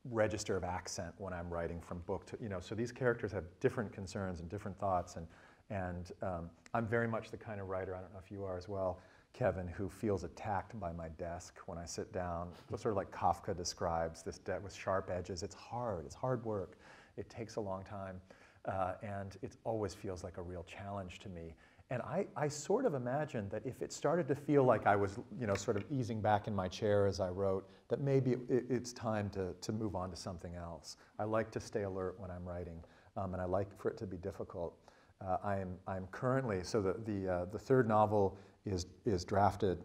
register of accent when I'm writing from book to, you know, so these characters have different concerns and different thoughts, and, and um, I'm very much the kind of writer, I don't know if you are as well, Kevin, who feels attacked by my desk when I sit down, sort of like Kafka describes this desk with sharp edges. It's hard, it's hard work. It takes a long time, uh, and it always feels like a real challenge to me. And I, I sort of imagined that if it started to feel like I was, you know, sort of easing back in my chair as I wrote, that maybe it, it's time to, to move on to something else. I like to stay alert when I'm writing, um, and I like for it to be difficult. Uh, I am, I'm currently, so the, the, uh, the third novel Is, is drafted,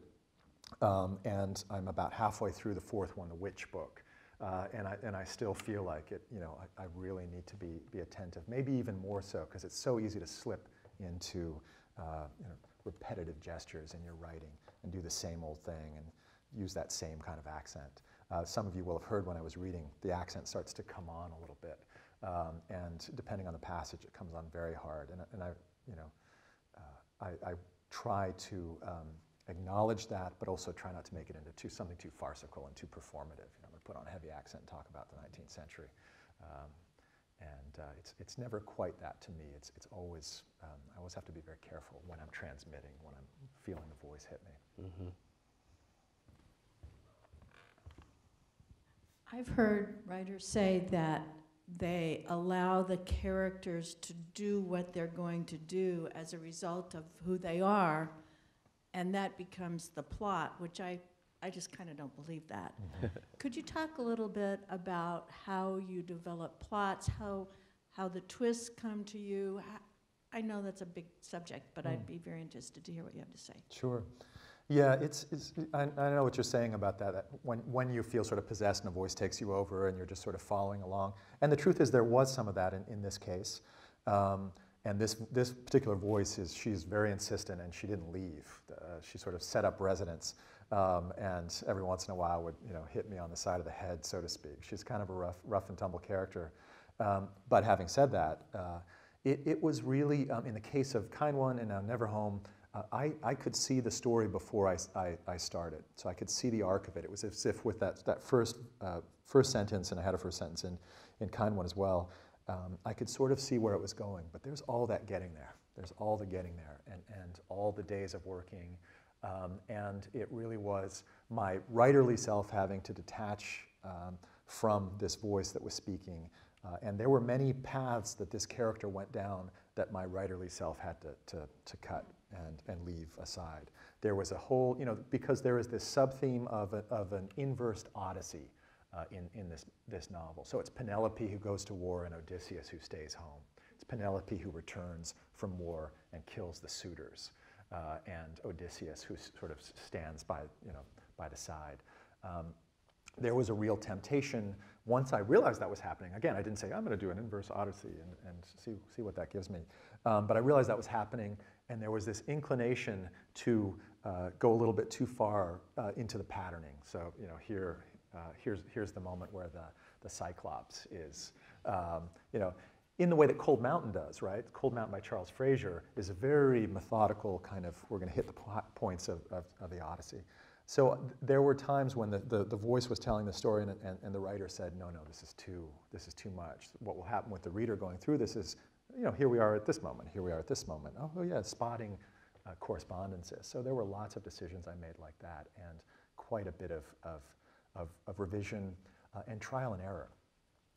um, and I'm about halfway through the fourth one, the Witch book, uh, and I and I still feel like it. You know, I, I really need to be be attentive, maybe even more so, because it's so easy to slip into uh, you know, repetitive gestures in your writing and do the same old thing and use that same kind of accent. Uh, some of you will have heard when I was reading, the accent starts to come on a little bit, um, and depending on the passage, it comes on very hard. And and I you know, uh, I. I try to um, acknowledge that, but also try not to make it into too, something too farcical and too performative. You know, I'm going to put on a heavy accent and talk about the nineteenth century. Um, and uh, it's, it's never quite that to me. It's, it's always, um, I always have to be very careful when I'm transmitting, when I'm feeling the voice hit me. Mm-hmm. I've heard writers say that they allow the characters to do what they're going to do as a result of who they are, and that becomes the plot, which I, I just kind of don't believe that. Could you talk a little bit about how you develop plots, how, how the twists come to you? I know that's a big subject, but mm. I'd be very interested to hear what you have to say. Sure. Yeah, it's, it's, I, I know what you're saying about that, that when, when you feel sort of possessed and a voice takes you over and you're just sort of following along. And the truth is there was some of that in, in this case. Um, and this, this particular voice, is she's very insistent, and she didn't leave. Uh, she sort of set up residence, um, and every once in a while would you know, hit me on the side of the head, so to speak. She's kind of a rough, rough and tumble character. Um, but having said that, uh, it, it was really, um, in the case of Kind One and now Neverhome, Uh, I, I could see the story before I, I, I started, so I could see the arc of it. It was as if with that, that first, uh, first sentence, and I had a first sentence in, in Kind One as well, um, I could sort of see where it was going, but there's all that getting there. There's all the getting there, and, and all the days of working, um, and it really was my writerly self having to detach um, from this voice that was speaking, uh, and there were many paths that this character went down that my writerly self had to, to, to cut. And, and leave aside. There was a whole, you know, because there is this sub-theme of, a, of an inversed odyssey uh, in, in this, this novel. So it's Penelope who goes to war and Odysseus who stays home. It's Penelope who returns from war and kills the suitors, uh, and Odysseus who sort of stands by, you know, by the side. Um, there was a real temptation. Once I realized that was happening, again, I didn't say, I'm going to do an inverse Odyssey and, and see, see what that gives me. Um, but I realized that was happening, and there was this inclination to uh, go a little bit too far uh, into the patterning. So, you know, here, uh, here's, here's the moment where the, the Cyclops is, um, you know, in the way that Cold Mountain does, right? Cold Mountain by Charles Fraser is a very methodical kind of, we're going to hit the plot points of, of, of the Odyssey. So there were times when the, the, the voice was telling the story and, and, and the writer said, no, no, this is too, this is too much. What will happen with the reader going through this is, you know, here we are at this moment, here we are at this moment. Oh, oh yeah, spotting uh, correspondences. So there were lots of decisions I made like that, and quite a bit of, of, of, of revision uh, and trial and error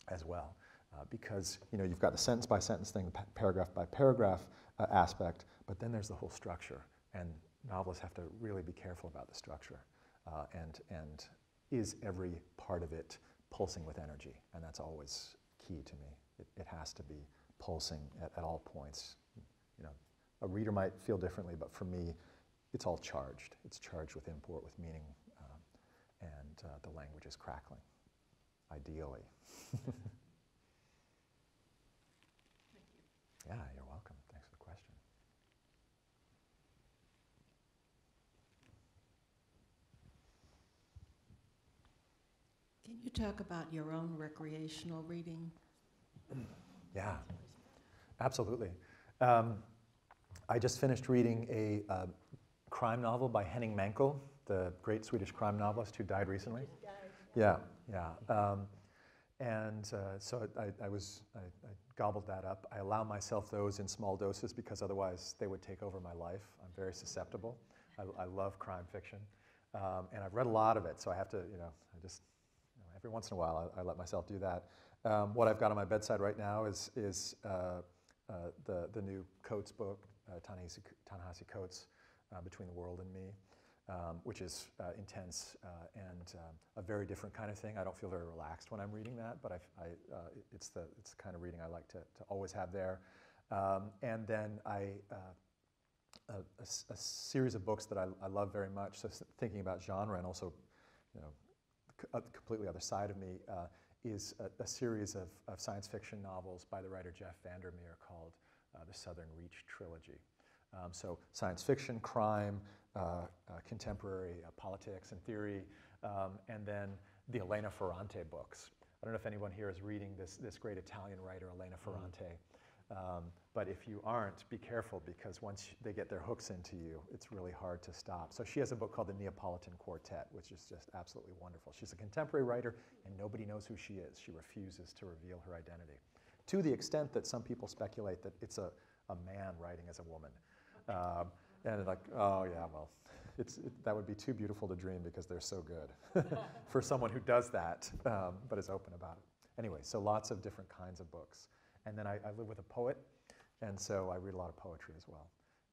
as well. Uh, because, you know, you've got the sentence by sentence thing, the paragraph by paragraph uh, aspect, but then there's the whole structure. And novelists have to really be careful about the structure, uh, and, and is every part of it pulsing with energy? And that's always key to me. It, it has to be pulsing at, at all points. You know, a reader might feel differently, but for me, it's all charged. It's charged with import, with meaning, um, and uh, the language is crackling, ideally. Thank you. Yeah, you're welcome. Can you talk about your own recreational reading? Yeah, absolutely. Um, I just finished reading a uh, crime novel by Henning Mankell, the great Swedish crime novelist who died recently. Died. Yeah, yeah. Um, and uh, so I, I was, I, I gobbled that up. I allow myself those in small doses because otherwise they would take over my life. I'm very susceptible. I, I love crime fiction. Um, and I've read a lot of it, so I have to, you know, I just, every once in a while, I, I let myself do that. Um, what I've got on my bedside right now is, is uh, uh, the, the new Coates book, uh, Ta-Nehisi, Ta-Nehisi Coates, uh, Between the World and Me, um, which is uh, intense uh, and um, a very different kind of thing. I don't feel very relaxed when I'm reading that, but I, I, uh, it's, the, it's the kind of reading I like to, to always have there. Um, and then I, uh, a, a, a series of books that I, I love very much, so thinking about genre and also, you know, a completely other side of me, uh, is a, a series of, of science fiction novels by the writer Jeff Vandermeer called uh, the Southern Reach Trilogy. Um, so science fiction, crime, uh, uh, contemporary uh, politics and theory, um, and then the Elena Ferrante books. I don't know if anyone here is reading this, this great Italian writer, Elena Ferrante, um, but if you aren't, be careful, because once they get their hooks into you, it's really hard to stop. So she has a book called The Neapolitan Quartet, which is just absolutely wonderful. She's a contemporary writer, and nobody knows who she is. She refuses to reveal her identity, to the extent that some people speculate that it's a, a man writing as a woman. Um, and like, oh yeah, well, it's, it, that would be too beautiful to dream because they're so good for someone who does that, um, but is open about it. Anyway, so lots of different kinds of books. And then I, I live with a poet, and so I read a lot of poetry as well,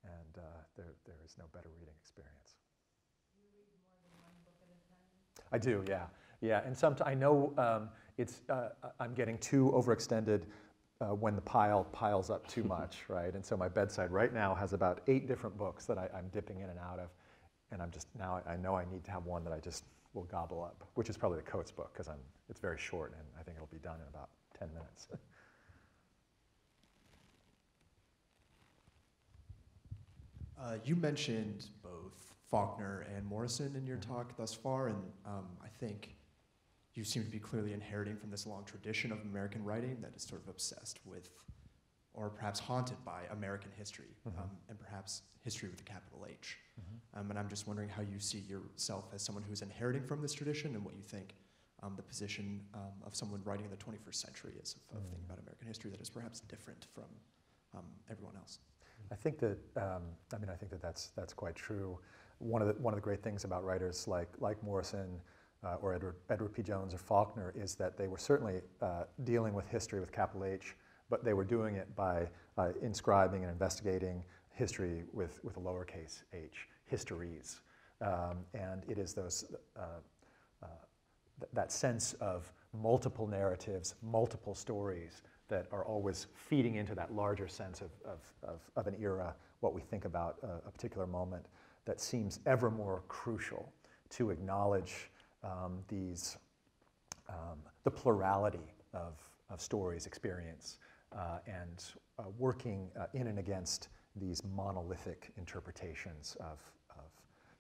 and uh, there, there is no better reading experience. Do you read more than one book at a time? I do, yeah, yeah. And sometimes I know um, it's uh, I'm getting too overextended uh, when the pile piles up too much, right? And so my bedside right now has about eight different books that I, I'm dipping in and out of, and I'm just now I know I need to have one that I just will gobble up, which is probably the Coates book because I'm it's very short and I think it'll be done in about ten minutes. Uh, you mentioned both Faulkner and Morrison in your talk thus far, and um, I think you seem to be clearly inheriting from this long tradition of American writing that is sort of obsessed with, or perhaps haunted by, American history, mm-hmm. um, and perhaps history with a capital H. Mm-hmm. um, and I'm just wondering how you see yourself as someone who's inheriting from this tradition and what you think um, the position um, of someone writing in the twenty-first century is of, of mm-hmm. thinking about American history that is perhaps different from um, everyone else. I think that um, I mean I think that that's that's quite true. One of the one of the great things about writers like like Morrison uh, or Edward Edward P. Jones or Faulkner is that they were certainly uh, dealing with history with capital H, but they were doing it by uh, inscribing and investigating history with with a lowercase h, histories, um, and it is those uh, uh, th that sense of multiple narratives, multiple stories that are always feeding into that larger sense of, of, of, of an era, what we think about a, a particular moment, that seems ever more crucial to acknowledge um, these, um, the plurality of, of stories, experience, uh, and uh, working uh, in and against these monolithic interpretations of, of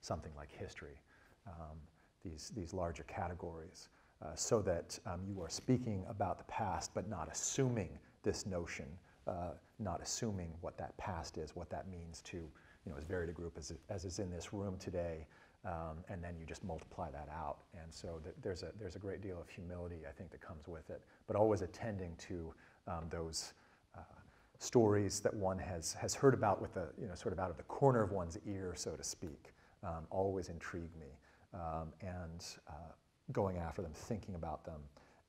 something like history, um, these, these larger categories. Uh, so that um, you are speaking about the past, but not assuming this notion, uh, not assuming what that past is, what that means to, you know, as varied a group as, as is in this room today, um, and then you just multiply that out. And so th there's a there's a great deal of humility, I think, that comes with it, but always attending to um, those uh, stories that one has has heard about with the, you know, sort of out of the corner of one's ear, so to speak, um, always intrigued me, um, and. Uh, going after them, thinking about them,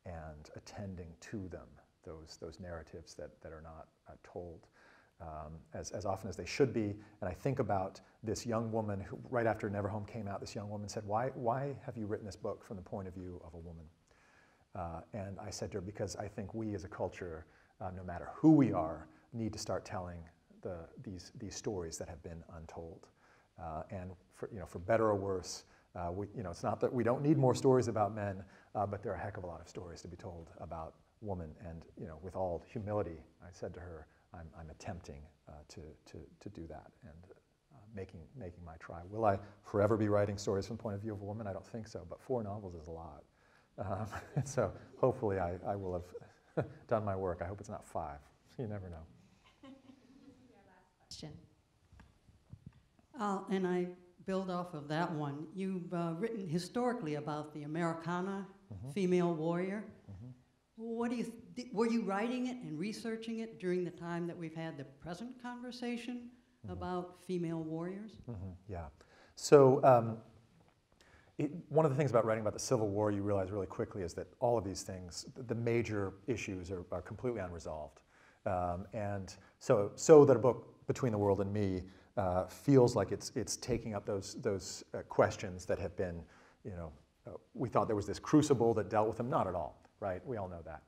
and attending to them, those, those narratives that, that are not uh, told um, as, as often as they should be. And I think about this young woman who, right after Neverhome came out, this young woman said, why, why have you written this book from the point of view of a woman? Uh, and I said to her, because I think we as a culture, uh, no matter who we are, need to start telling the, these, these stories that have been untold. Uh, and for, you know, for better or worse, Uh, we, you know, it's not that we don't need more stories about men, uh, but there are a heck of a lot of stories to be told about women. And, you know, with all humility, I said to her, I'm, I'm attempting uh, to, to, to do that and uh, making, making my try. Will I forever be writing stories from the point of view of a woman? I don't think so, but four novels is a lot. Um, and so hopefully I, I will have done my work. I hope it's not five. You never know. Question. Uh, and I... build off of that one. You've uh, written historically about the Americana, mm-hmm. female warrior. Mm-hmm. What do you th were you writing it and researching it during the time that we've had the present conversation mm-hmm. about female warriors? Mm-hmm. Yeah. So um, it, one of the things about writing about the Civil War you realize really quickly is that all of these things, the major issues are, are completely unresolved. Um, and so, so that a book, Between the World and Me, Uh, feels like it's it's taking up those those uh, questions that have been, you know, uh, we thought there was this crucible that dealt with them. Not at all, right? We all know that.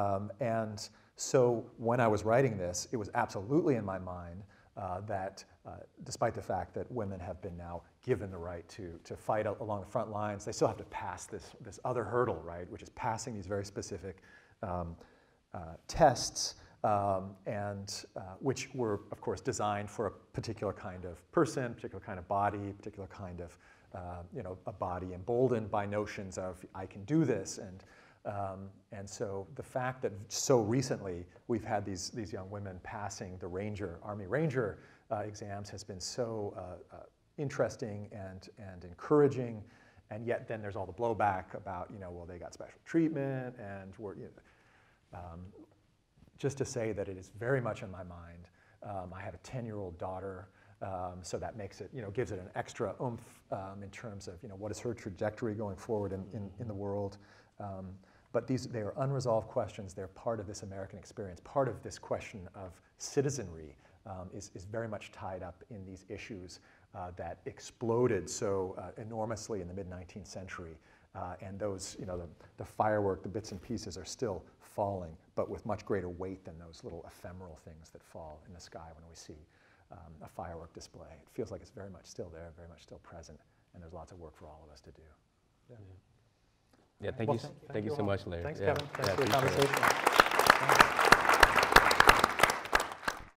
Um, and so when I was writing this, it was absolutely in my mind uh, that, uh, despite the fact that women have been now given the right to to fight along the front lines, they still have to pass this this other hurdle, right? Which is passing these very specific um, uh, tests. Um, and uh, which were, of course, designed for a particular kind of person, particular kind of body, particular kind of, uh, you know, a body emboldened by notions of, I can do this. And, um, and so the fact that so recently we've had these, these young women passing the Ranger, Army Ranger uh, exams has been so uh, uh, interesting and, and encouraging. And yet then there's all the blowback about, you know, well, they got special treatment and were, you know, um, just to say that it is very much in my mind. Um, I have a ten-year-old daughter, um, so that makes it, you know, gives it an extra oomph um, in terms of, you know, what is her trajectory going forward in, in, in the world. Um, but these, they are unresolved questions. They're part of this American experience. Part of this question of citizenry um, is, is very much tied up in these issues uh, that exploded so uh, enormously in the mid-nineteenth century. Uh, and those, you know, the, the firework, the bits and pieces are still falling, but with much greater weight than those little ephemeral things that fall in the sky when we see um, a firework display. It feels like it's very much still there, very much still present, and there's lots of work for all of us to do. Yeah, yeah. yeah thank, well, you, thank, thank you so much, Laird. Thanks, yeah. Kevin. Thanks yeah, for the conversation.